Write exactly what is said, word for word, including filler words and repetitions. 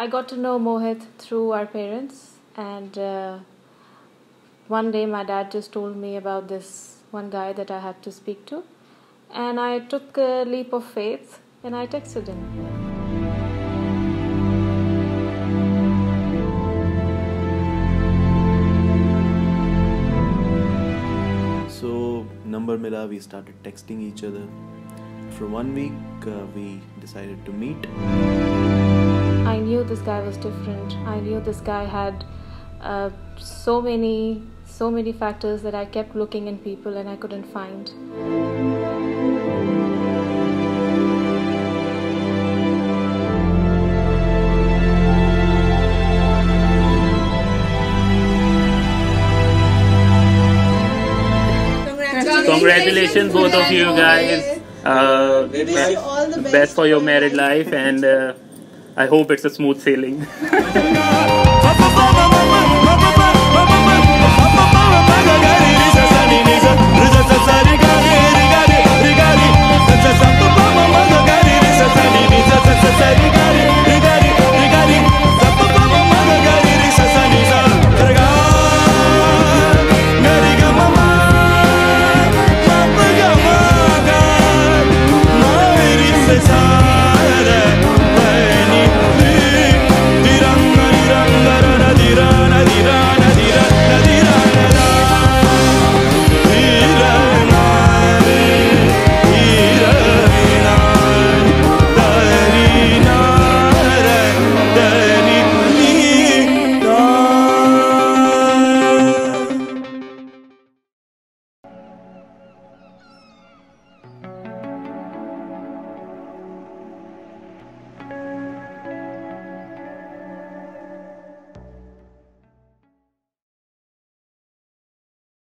I got to know Mohit through our parents, and uh, one day my dad just told me about this one guy that I had to speak to, and I took a leap of faith and I texted him. Number mila, we started texting each other. For one week, uh, we decided to meet. I knew this guy was different. I knew this guy had uh, so many, so many factors that I kept looking in people and I couldn't find. Congratulations, both of you guys. Uh, wish you all the best, best for your married life, and uh, I hope it's a smooth sailing.